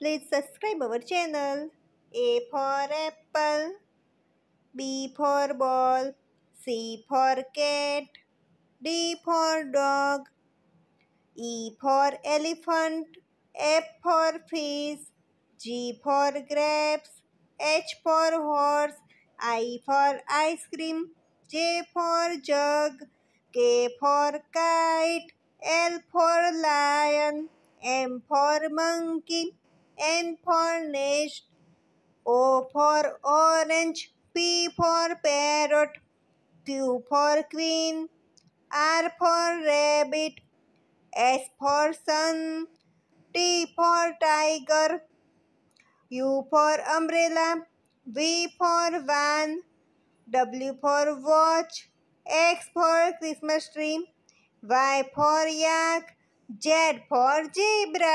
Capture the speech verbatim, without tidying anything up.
Please subscribe our channel. A for apple, B for ball, C for cat, D for dog, E for elephant, F for fish, G for grapes, H for horse, I for ice cream, J for jug, K for kite, L for lion, M for monkey, N for nest, O for orange, P for parrot, Q for queen, R for rabbit, S for sun, T for tiger, U for umbrella, V for van, W for watch, X for Christmas tree, Y for yak, Z for zebra.